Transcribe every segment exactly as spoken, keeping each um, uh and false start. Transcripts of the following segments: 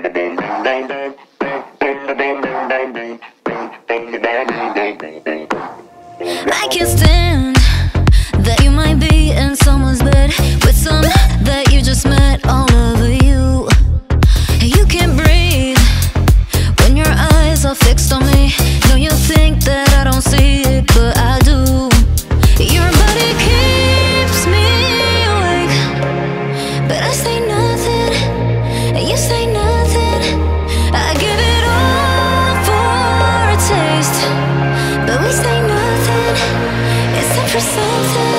I can't stand that you might be in someone's bed with some that you just met all over you. You can't breathe when your eyes are fixed on me. No, you think that I don't see it, but I do. Your body keeps me awake, but I say nothing, and you say nothing. I give it all for a taste, but we say nothing. It's time for something.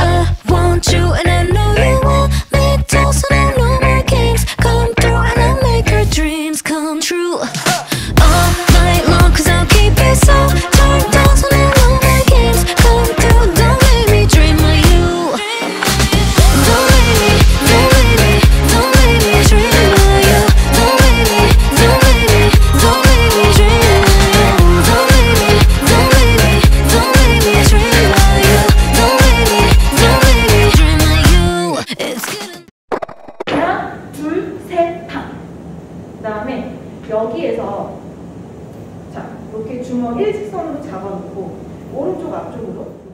I want you and I know you will. Make toast and I know my games come through, and I make your dreams come true. All night long, cause I'll keep it so turned down. 여기에서 자, 이렇게 주먹 일직선으로 잡아놓고 오른쪽 앞쪽으로